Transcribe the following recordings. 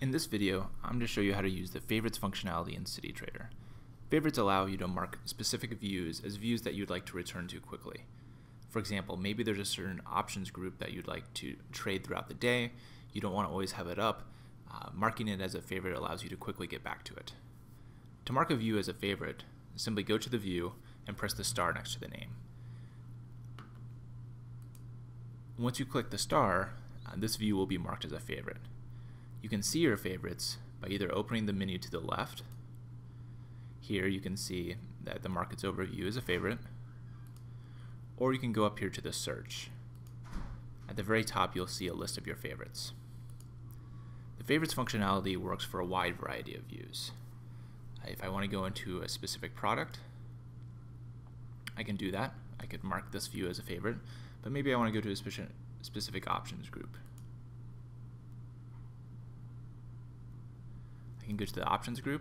In this video, I'm going to show you how to use the favorites functionality in CityTrader. Favorites allow you to mark specific views as views that you'd like to return to quickly. For example, maybe there's a certain options group that you'd like to trade throughout the day. You don't want to always have it up. Marking it as a favorite allows you to quickly get back to it. To mark a view as a favorite, simply go to the view and press the star next to the name. Once you click the star, this view will be marked as a favorite. You can see your favorites by either opening the menu to the left. Here you can see that the markets overview is a favorite, or you can go up here to the search. At the very top, you'll see a list of your favorites. The favorites functionality works for a wide variety of views. If I want to go into a specific product, I can do that. I could mark this view as a favorite, but maybe I want to go to a specific options group. I can go to the options group,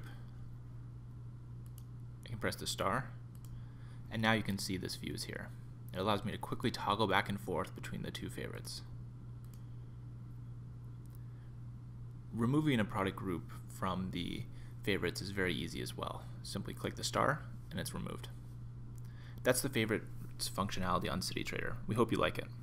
I can press the star, and now you can see this view is here. It allows me to quickly toggle back and forth between the two favorites. Removing a product group from the favorites is very easy as well. Simply click the star and it's removed. That's the favorites functionality on CityTrader. We hope you like it.